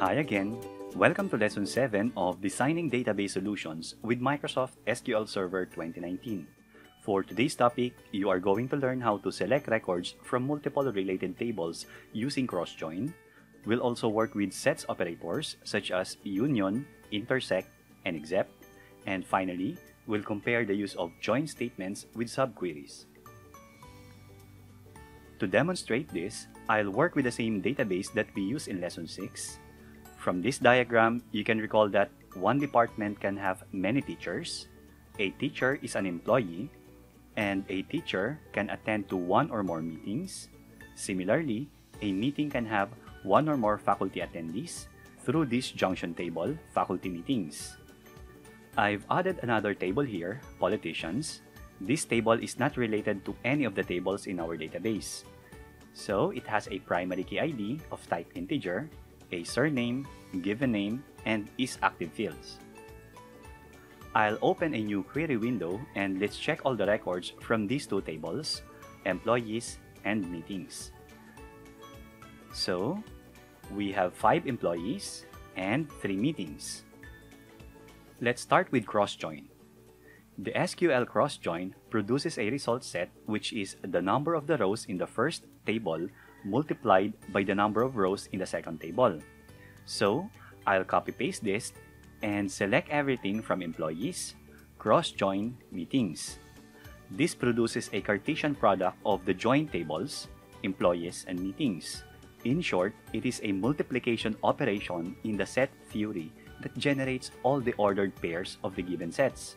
Hi again! Welcome to Lesson 7 of Designing Database Solutions with Microsoft SQL Server 2019. For today's topic, you are going to learn how to select records from multiple related tables using CROSS JOIN. We'll also work with sets operators such as UNION, INTERSECT, and EXEP. And finally, we'll compare the use of join statements with subqueries. To demonstrate this, I'll work with the same database that we use in Lesson 6. From this diagram, you can recall that one department can have many teachers, a teacher is an employee, and a teacher can attend to one or more meetings. Similarly, a meeting can have one or more faculty attendees through this junction table, faculty meetings. I've added another table here, politicians. This table is not related to any of the tables in our database. So it has a primary key ID of type integer, a surname, given name, and is active fields. I'll open a new query window and let's check all the records from these two tables, employees and meetings. So we have 5 employees and 3 meetings. Let's start with CROSS JOIN. The SQL CROSS JOIN produces a result set which is the number of the rows in the first table multiplied by the number of rows in the second table. So I'll copy paste this and select everything from employees, cross join, meetings. This produces a Cartesian product of the join tables, employees, and meetings. In short, it is a multiplication operation in the set theory that generates all the ordered pairs of the given sets.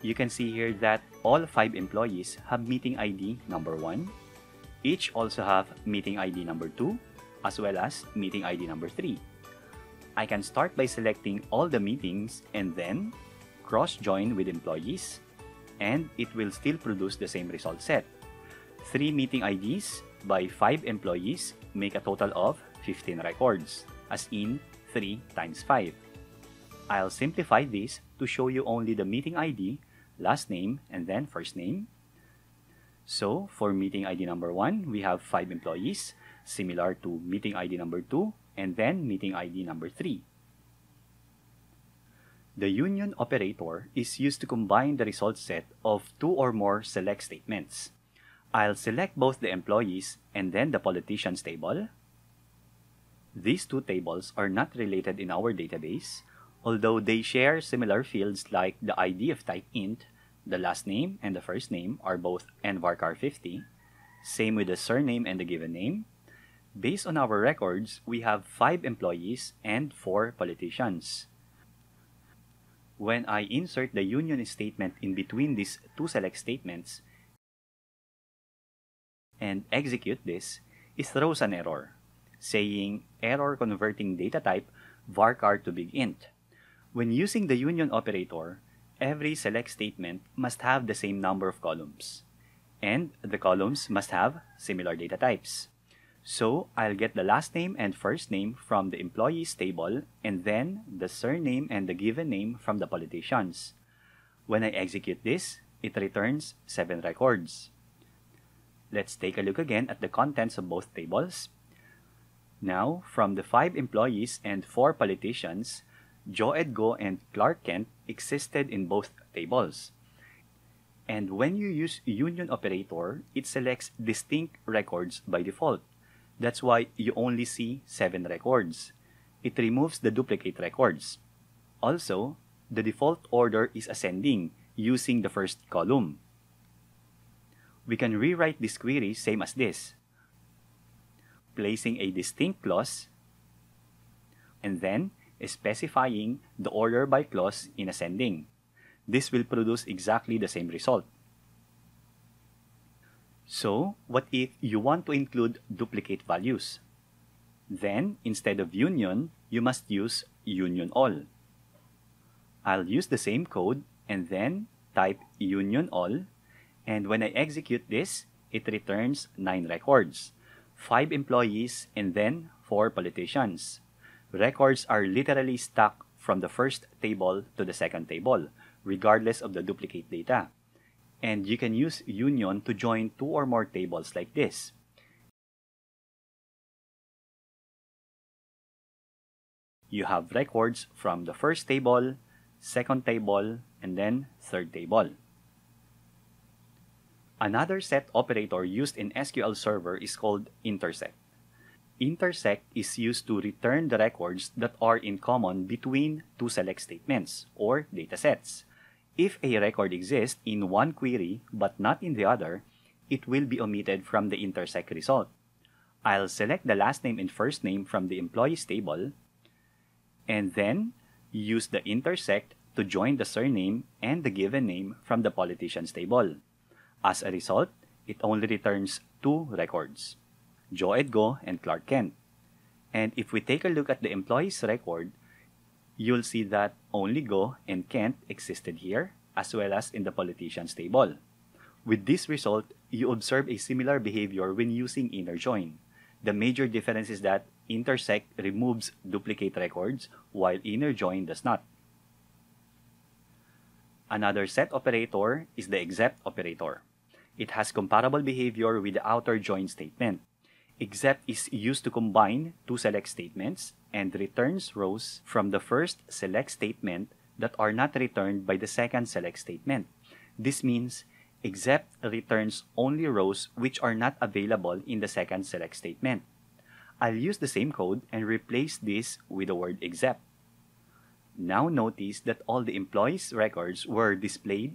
You can see here that all 5 employees have meeting ID number 1. Each also have meeting ID number 2 as well as meeting ID number 3. I can start by selecting all the meetings and then cross join with employees, and it will still produce the same result set. 3 meeting IDs by 5 employees make a total of 15 records, as in 3 times 5. I'll simplify this to show you only the meeting ID, last name, and then first name. So for meeting ID number 1, we have 5 employees, similar to meeting ID number 2, and then meeting ID number 3. The union operator is used to combine the result set of 2 or more select statements. I'll select both the employees and then the politicians table. These two tables are not related in our database, although they share similar fields like the ID of type int. The last name and the first name are both nvarchar50. Same with the surname and the given name. Based on our records, we have 5 employees and 4 politicians. When I insert the union statement in between these two select statements and execute this, it throws an error, saying error converting data type varchar to big int. When using the union operator, every select statement must have the same number of columns, and the columns must have similar data types. So I'll get the last name and first name from the employees table, and then the surname and the given name from the politicians. When I execute this, it returns 7 records. Let's take a look again at the contents of both tables. Now, from the 5 employees and 4 politicians, Joed Goh and Clark Kent existed in both tables. And when you use union operator, it selects distinct records by default. That's why you only see 7 records. It removes the duplicate records. Also, the default order is ascending using the first column. We can rewrite this query same as this, placing a distinct clause and then specifying the order by clause in ascending. This will produce exactly the same result. So, what if you want to include duplicate values? Then, instead of union, you must use union all. I'll use the same code and then type union all, and when I execute this, it returns 9 records, 5 employees and then 4 politicians. Records are literally stuck from the first table to the second table, regardless of the duplicate data. And you can use union to join 2 or more tables like this. you have records from the first table, second table, and then third table. Another set operator used in SQL Server is called INTERSECT. INTERSECT is used to return the records that are in common between two select statements or datasets. If a record exists in one query but not in the other, it will be omitted from the INTERSECT result. I'll select the last name and first name from the employees table, and then use the INTERSECT to join the surname and the given name from the politicians table. As a result, it only returns two records, Joed Goh and Clark Kent. And if we take a look at the employees record, you'll see that only Goh and Kent existed here, as well as in the politicians table. With this result, you observe a similar behavior when using inner join. The major difference is that INTERSECT removes duplicate records, while inner join does not. Another set operator is the except operator. It has comparable behavior with the outer join statement. Except is used to combine two select statements and returns rows from the first select statement that are not returned by the second select statement. This means except returns only rows which are not available in the second select statement. I'll use the same code and replace this with the word except. Now notice that all the employees' records were displayed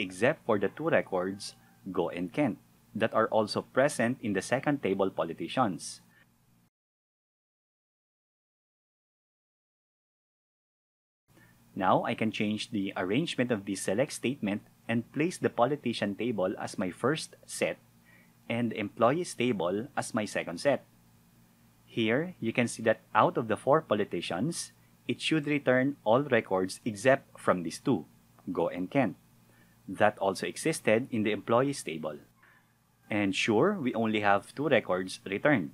except for the two records, Goh and Kent, that are also present in the second table politicians. Now I can change the arrangement of the select statement and place the politician table as my first set and employees table as my second set. Here, you can see that out of the four politicians, it should return all records except from these two, Goh and Kent, that also existed in the employees table. And sure, we only have two records returned.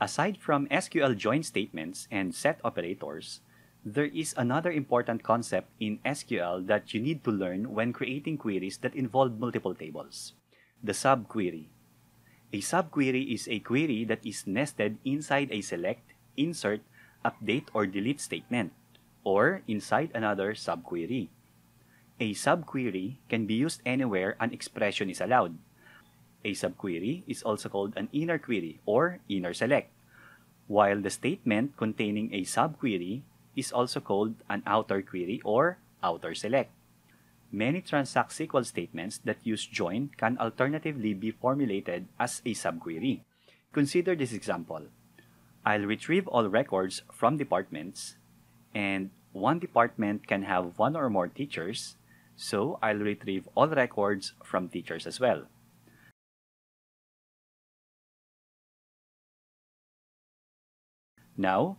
Aside from SQL join statements and set operators, there is another important concept in SQL that you need to learn when creating queries that involve multiple tables, the subquery. A subquery is a query that is nested inside a select, insert, update, or delete statement, or inside another subquery. A subquery can be used anywhere an expression is allowed. A subquery is also called an inner query or inner select, while the statement containing a subquery is also called an outer query or outer select. Many Transact SQL statements that use join can alternatively be formulated as a subquery. Consider this example. I'll retrieve all records from departments, and one department can have one or more teachers, so I'll retrieve all records from teachers as well. Now,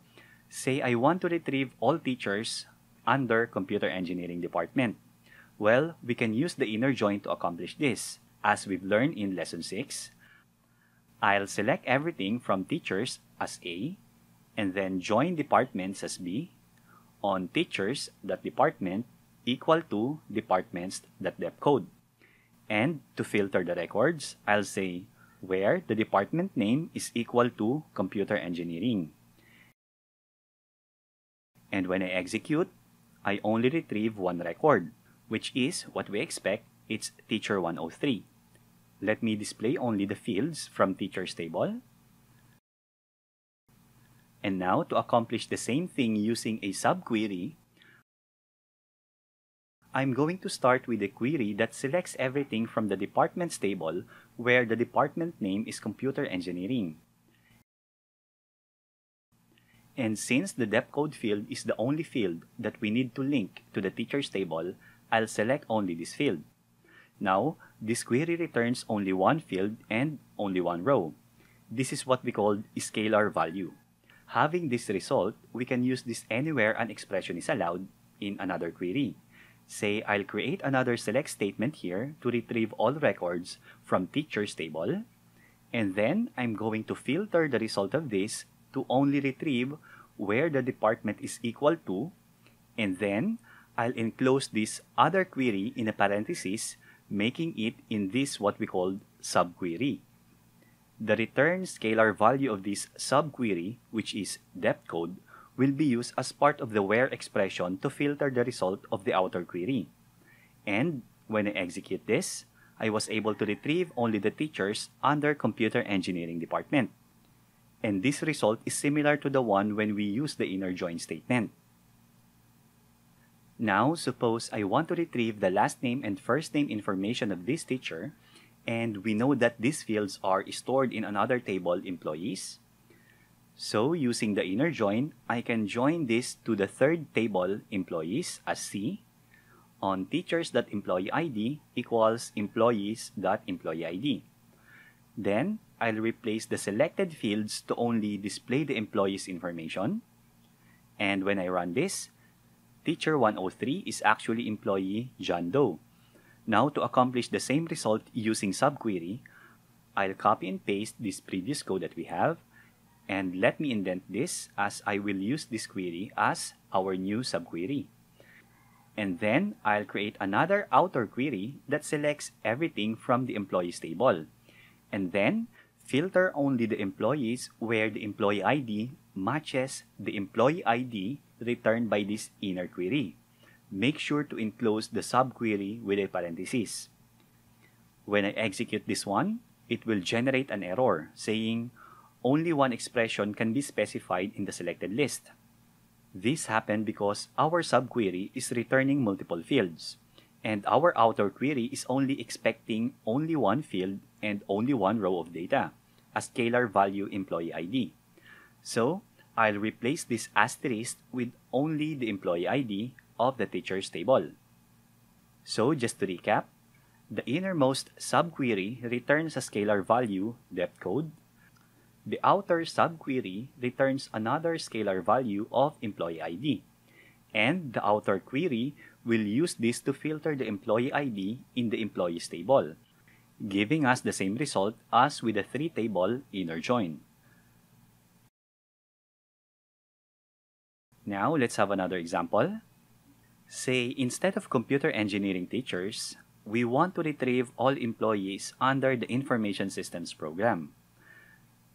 say I want to retrieve all teachers under Computer Engineering Department. Well, we can use the inner join to accomplish this. As we've learned in Lesson 6, I'll select everything from teachers as A, and then join departments as B, on teachers.department equal to departments.depcode. And to filter the records, I'll say where the department name is equal to computer engineering. And when I execute, I only retrieve one record, which is what we expect. It's teacher 103. Let me display only the fields from teachers table. And now, to accomplish the same thing using a subquery, I'm going to start with a query that selects everything from the departments table where the department name is computer engineering. And since the depcode field is the only field that we need to link to the teachers table, I'll select only this field. Now, this query returns only one field and only one row. This is what we call scalar value. Having this result, we can use this anywhere an expression is allowed in another query. Say I'll create another select statement here to retrieve all records from teachers table, and then I'm going to filter the result of this to only retrieve where the department is equal to, and then I'll enclose this other query in a parenthesis, making it in this what we called subquery. The return scalar value of this subquery, which is depth code, will be used as part of the WHERE expression to filter the result of the outer query. And when I execute this, I was able to retrieve only the teachers under Computer Engineering Department. And this result is similar to the one when we use the inner join statement. Now, suppose I want to retrieve the last name and first name information of this teacher, and we know that these fields are stored in another table, employees. So, using the inner join, I can join this to the third table, employees, as C, on teachers.employeeid equals employees.employeeid. Then, I'll replace the selected fields to only display the employees' information. And when I run this, teacher 103 is actually employee John Doe. Now, to accomplish the same result using subquery, I'll copy and paste this previous code that we have, and let me indent this as I will use this query as our new subquery. And then, I'll create another outer query that selects everything from the employees table, and then filter only the employees where the employee ID matches the employee ID returned by this inner query. Make sure to enclose the subquery with a parenthesis. When I execute this one, it will generate an error saying only one expression can be specified in the selected list. This happened because our subquery is returning multiple fields, and our outer query is only expecting only one field and only one row of data, a scalar value employee ID. So, I'll replace this asterisk with only the employee ID of the teacher's table. So, just to recap, the innermost subquery returns a scalar value, depth code. The outer subquery returns another scalar value of employee ID. And the outer query will use this to filter the employee ID in the employees table, giving us the same result as with the three-table inner join. Now, let's have another example. Say, instead of computer engineering teachers, we want to retrieve all employees under the information systems program.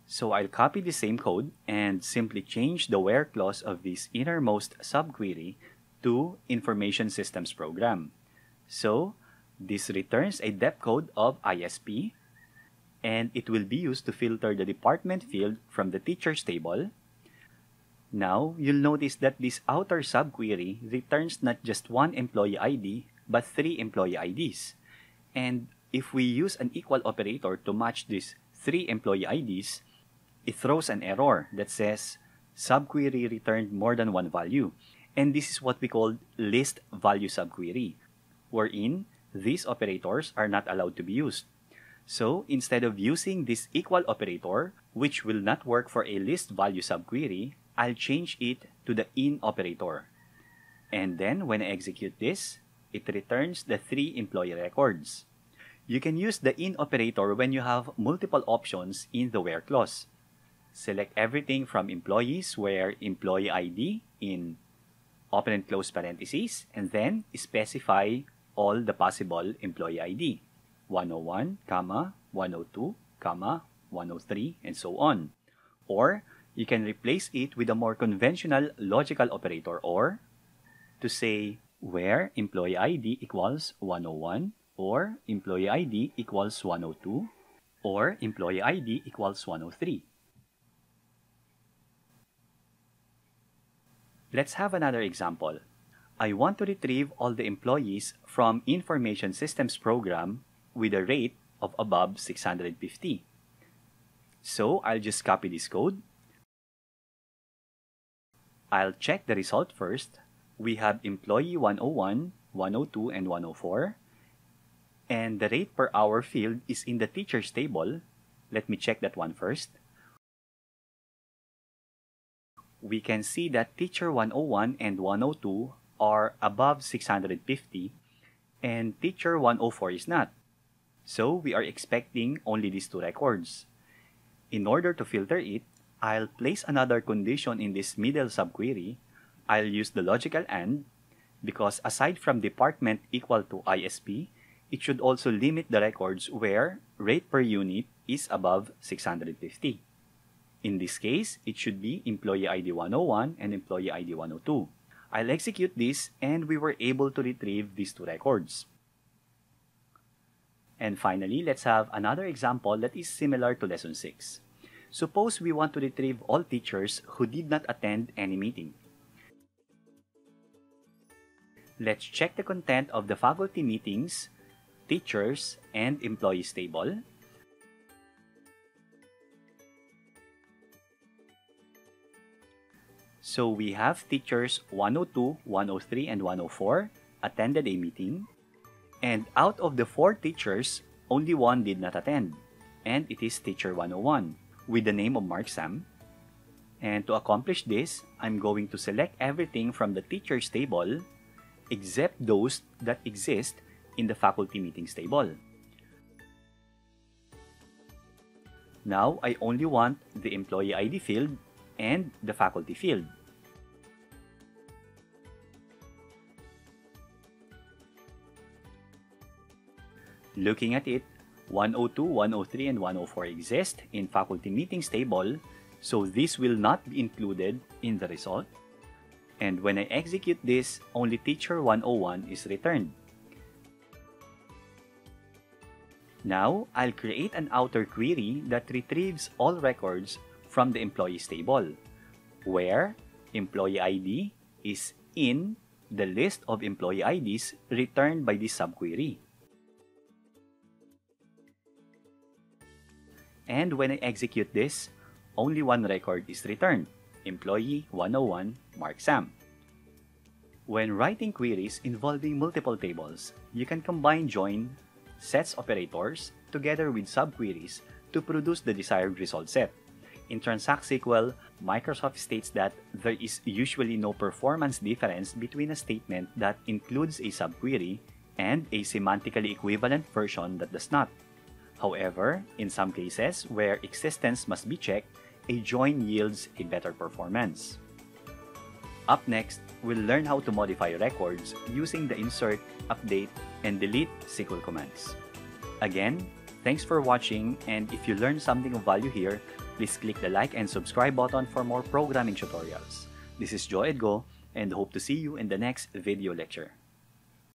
So, I'll copy the same code and simply change the WHERE clause of this innermost subquery to information systems program. So, this returns a depth code of ISP, and it will be used to filter the department field from the teachers table. Now, you'll notice that this outer subquery returns not just one employee ID, but three employee IDs. And if we use an equal operator to match these three employee IDs, it throws an error that says subquery returned more than one value. And this is what we call list value subquery, wherein these operators are not allowed to be used. So, instead of using this equal operator, which will not work for a list value subquery, I'll change it to the in operator. And then, when I execute this, it returns the three employee records. You can use the in operator when you have multiple options in the WHERE clause. Select everything from employees where employee ID in open and close parentheses, and then specify all the possible employee ID, 101, 102, 103, and so on. Or, you can replace it with a more conventional logical operator OR to say where employee ID equals 101, or employee ID equals 102, or employee ID equals 103. Let's have another example. I want to retrieve all the employees from Information Systems Program with a rate of above 650. So, I'll just copy this code. I'll check the result first. We have employee 101, 102, and 104. And the rate per hour field is in the teacher's table. Let me check that one first. We can see that teacher 101 and 102 are above 650, and teacher 104 is not. So, we are expecting only these two records. In order to filter it, I'll place another condition in this middle subquery. I'll use the logical AND, because aside from department equal to ISP, it should also limit the records where rate per unit is above 650. In this case, it should be employee ID 101 and employee ID 102. I'll execute this and we were able to retrieve these two records. And finally, let's have another example that is similar to lesson 6. Suppose we want to retrieve all teachers who did not attend any meeting. Let's check the content of the faculty meetings, teachers, and employees table. So we have teachers 102, 103, and 104 attended a meeting. And out of the 4 teachers, only 1 did not attend, and it is teacher 101 with the name of Mark Sam. And to accomplish this, I'm going to select everything from the teachers table except those that exist in the faculty meetings table. Now I only want the employee ID field and the faculty field. Looking at it, 102, 103, and 104 exist in faculty meetings table, so this will not be included in the result. And when I execute this, only teacher 101 is returned. Now, I'll create an outer query that retrieves all records from the employees table, where employee ID is in the list of employee IDs returned by this subquery. And when I execute this, only 1 record is returned, employee 101, Mark Sam. When writing queries involving multiple tables, you can combine join, sets operators, together with subqueries to produce the desired result set. In Transact SQL, Microsoft states that there is usually no performance difference between a statement that includes a subquery and a semantically equivalent version that does not. However, in some cases where existence must be checked, a join yields a better performance. Up next, we'll learn how to modify records using the insert, update, and delete SQL commands. Again, thanks for watching, and if you learned something of value here, please click the like and subscribe button for more programming tutorials. This is Joed Goh, and hope to see you in the next video lecture.